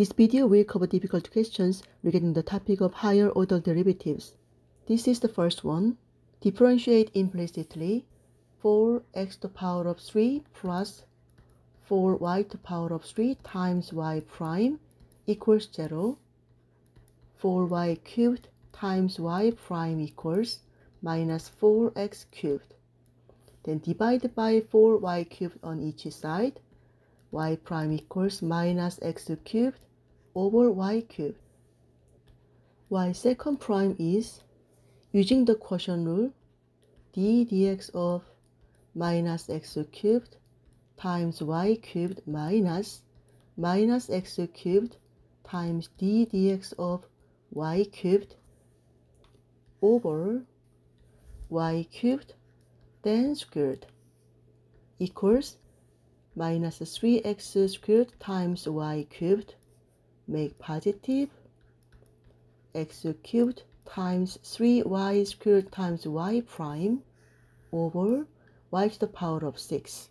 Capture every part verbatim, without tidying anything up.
This video will cover difficult questions regarding the topic of higher order derivatives. This is the first one. Differentiate implicitly four x to the power of three plus four y to the power of three times y prime equals zero. four y cubed times y prime equals minus four x cubed. Then divide by four y cubed on each side. Y prime equals minus x cubed over y cubed. Y second prime is, using the quotient rule, d dx of minus x cubed times y cubed minus minus x cubed times d dx of y cubed over y cubed then squared equals minus three x squared times y cubed. Make positive x cubed times three y squared times y prime over y to the power of six.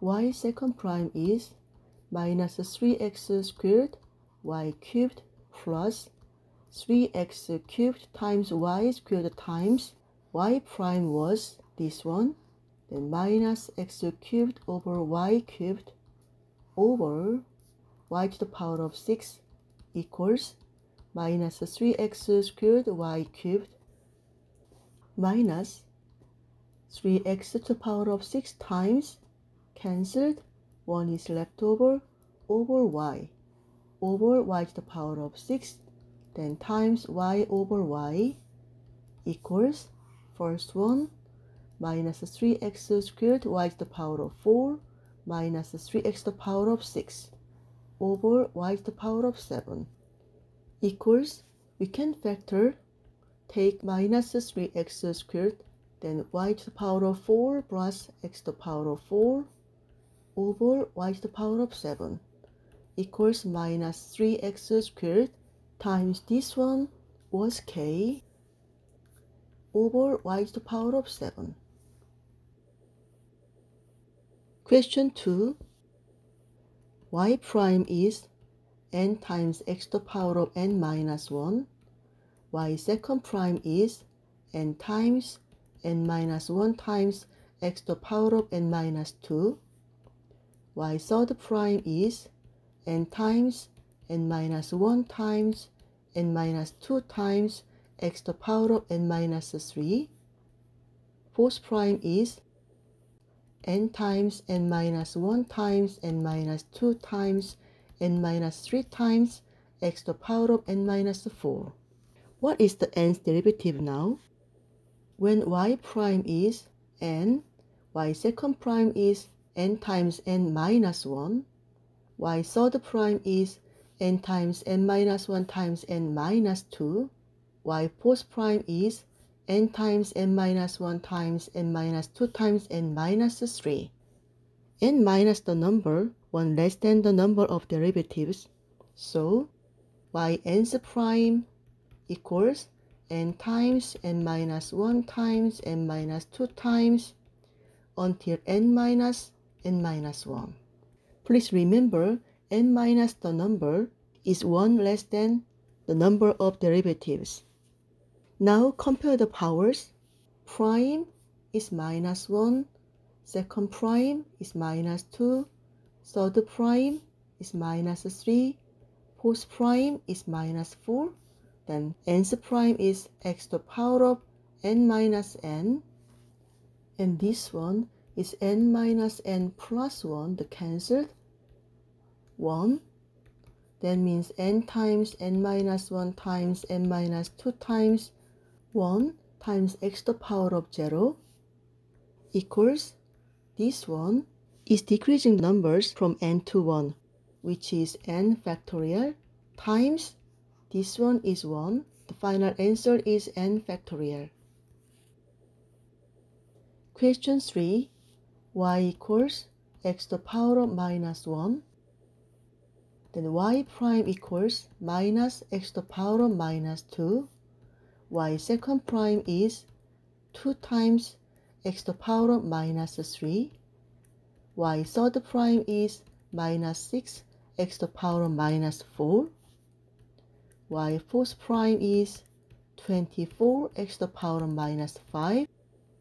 Y second prime is minus three x squared y cubed plus three x cubed times y squared times y prime was this one. Then minus x cubed over y cubed over y to the power of six equals minus three x squared y cubed minus three x to the power of six times cancelled, one is left over, over y, over y to the power of six, then times y over y equals first one, minus three x squared y to the power of four minus three x to the power of six over y to the power of seven equals, we can factor, take minus three x squared, then y to the power of four plus x to the power of four over y to the power of seven equals minus three x squared times this one was k over y to the power of seven. Question two. Y prime is n times x to the power of n minus one. Y second prime is n times n minus one times x to the power of n minus two. Y third prime is n times n minus one times n minus two times x to the power of n minus three. Fourth prime is n times n minus one times n minus two times n minus three times x to the power of n minus four. What is the nth derivative now? When y prime is n, y second prime is n times n minus one, y third prime is n times n minus one times n minus two, y fourth prime is n times n minus one times n minus two times n minus three. N minus the number one less than the number of derivatives. So y nth prime equals n times n minus one times n minus two times until n minus n minus one. Please remember, n minus the number is one less than the number of derivatives. Now compare the powers. Prime is minus one, second prime is minus two, third prime is minus three, fourth prime is minus four, then nth prime is x to the power of n minus n, and this one is n minus n plus one, the cancelled one. That means n times n minus one times n minus two times one times x to the power of zero equals, this one is decreasing numbers from n to one, which is n factorial, times this one is one. The final answer is n factorial. Question three. Y equals x to the power of minus one. Then y prime equals minus x to the power of minus two. Y second prime is two times x to the power of minus three. Y third prime is minus six x to the power of minus four, while fourth prime is twenty-four x to the power of minus five.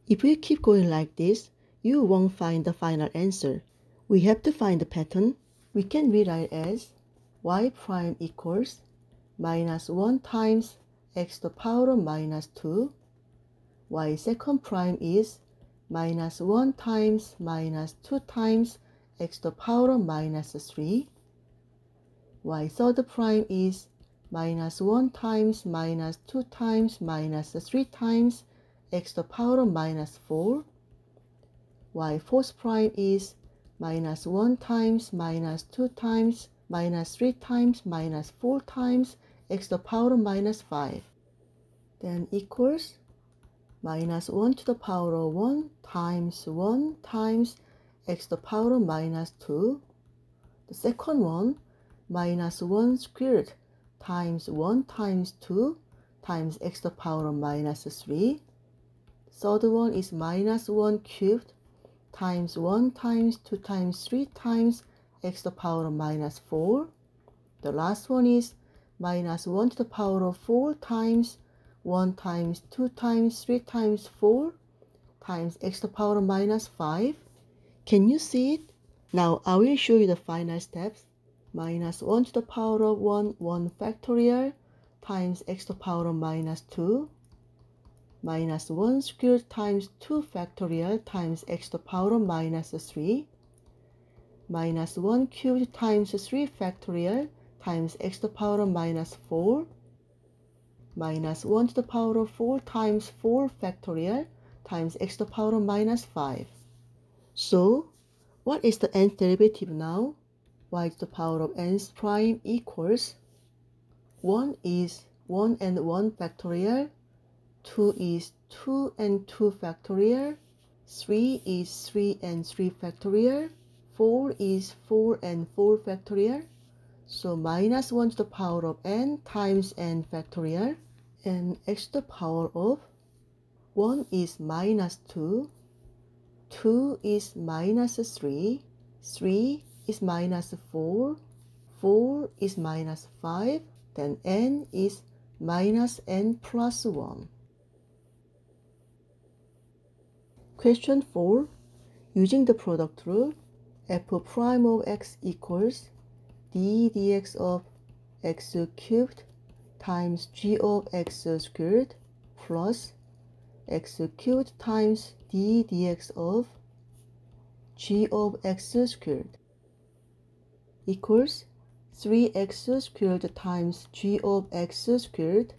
If we keep going like this, you won't find the final answer. We have to find the pattern. We can rewrite as y prime equals minus one times x to the power of minus two, y second prime is minus one times minus two times x to the power of minus three, y third prime is minus one times minus two times minus three times x to the power of minus four, y fourth prime is minus one times minus two times minus three times minus four times x to the power of minus five, then equals minus one to the power of one times one times x to the power of minus two. The second one, minus one squared times one times two times x to the power of minus three. Third one is minus one cubed times one times two times three times x to the power of minus four. The last one is minus one to the power of four times one times two times three times four times x to the power of minus five. Can you see it? Now I will show you the final steps. Minus one to the power of one, one factorial times x to the power of minus two, minus one squared times two factorial times x to the power of minus three, minus one cubed times three factorial times x to the power of minus four, minus one to the power of four times four factorial times x to the power of minus five. So, what is the nth derivative now? y to the power of n prime equals one is one and one factorial, two is two and two factorial, three is three and three factorial, four is four and four factorial. So minus one to the power of n times n factorial, and x to the power of one is minus two, two is minus three, three is minus four, four is minus five, then n is minus n plus one. Question four. Using the product rule, f prime of x equals d dx of x cubed times g of x squared plus x cubed times d dx of g of x squared equals three x squared times g of x squared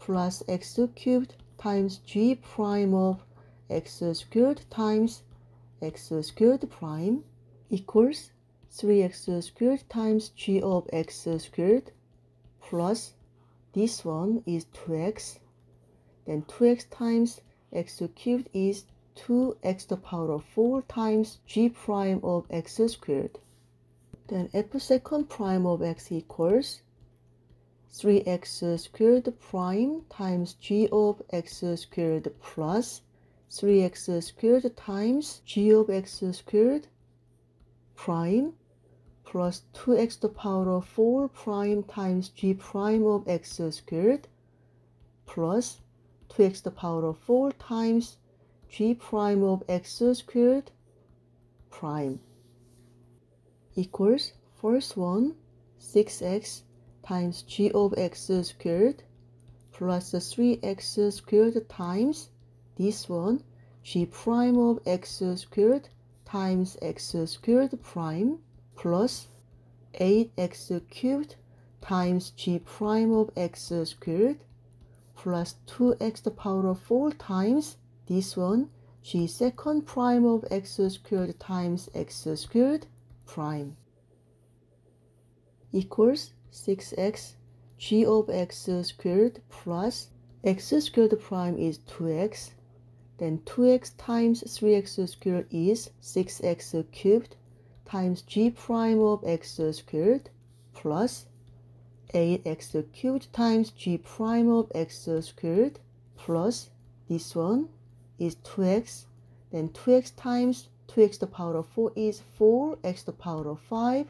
plus x cubed times g prime of x squared times x squared prime equals three x squared times g of x squared plus this one is two x, then two x times x cubed is two x to the power of four times g prime of x squared. Then f second prime of x equals three x squared prime times g of x squared plus three x squared times g of x squared prime plus two x to the power of four prime times g prime of x squared plus two x to the power of four times g prime of x squared prime equals first one six x times g of x squared plus three x squared times this one g prime of x squared times x squared prime plus eight x cubed times g prime of x squared plus two x to the power of four times this one g second prime of x squared times x squared prime equals six x g of x squared plus x squared prime is two x, then two x times three x squared is six x cubed times g prime of x squared plus eight x cubed times g prime of x squared plus this one is two x, then two x times two x to the power of four is four x to the power of five,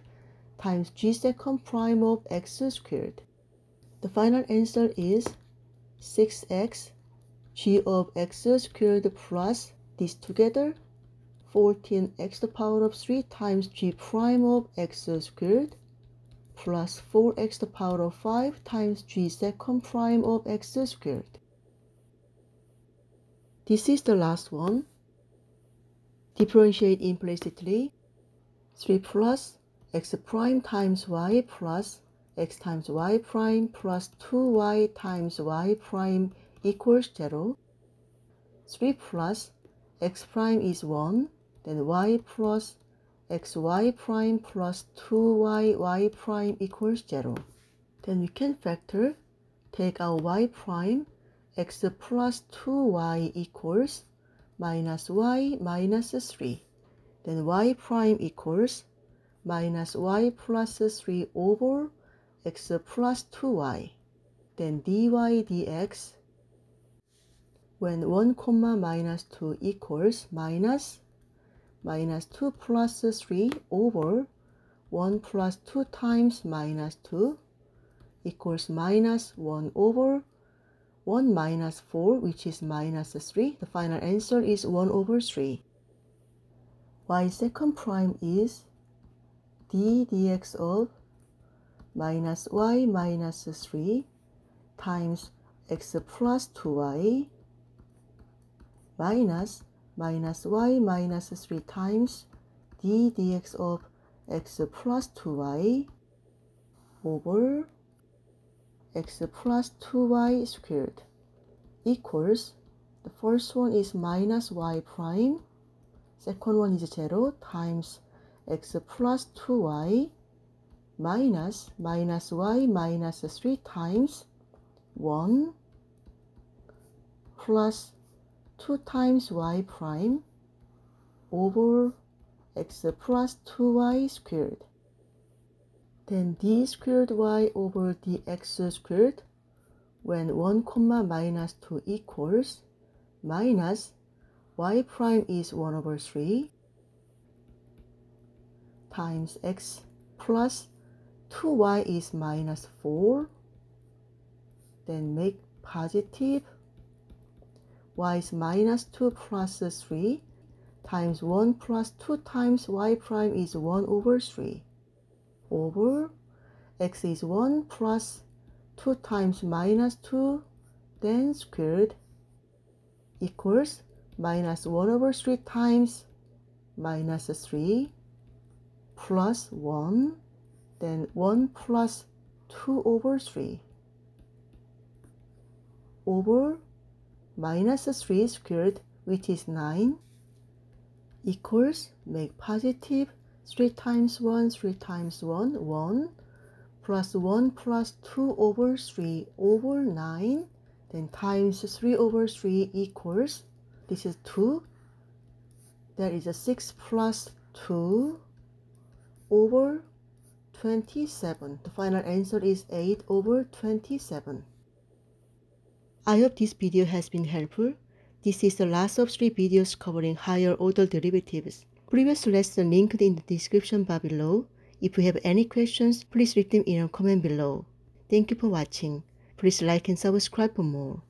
times g second prime of x squared. The final answer is six x g of x squared plus this together fourteen x to the power of three times g prime of x squared plus four x to the power of five times g second prime of x squared. This is the last one. Differentiate implicitly. three plus x prime times y plus x times y prime plus two y times y prime equals zero. three plus x prime is one, then y plus xy prime plus two y y prime equals zero. Then we can factor, take out y prime, x plus two y equals minus y minus three. Then y prime equals minus y plus three over x plus two y. Then dy dx, when one comma minus two equals minus minus two plus three over one plus two times minus two equals minus one over one minus four, which is minus three. The final answer is one over three. Y second prime is d dx of minus y minus three times x plus two y minus minus y minus three times d dx of x plus two y over x plus two y squared equals, the first one is minus y prime, second one is zero, times x plus two y minus minus y minus three times one plus two times y prime over x plus two y squared. Then d squared y over dx squared, when one comma minus two equals minus y prime is one over three times x plus two y is minus four. Then make positive, y is minus two plus three times one plus two times y prime is one over three over x is one plus two times minus two then squared equals minus one over three times minus three plus one, then one plus two over three over minus three squared, which is nine, equals, make positive, three times one, three times one, one, plus one plus two over three over nine, then times three over three equals, this is two, that is a six plus two over twenty-seven. The final answer is eight over twenty-seven. I hope this video has been helpful. This is the last of three videos covering higher order derivatives. Previous lesson linked in the description bar below. If you have any questions, please leave them in a comment below. Thank you for watching. Please like and subscribe for more.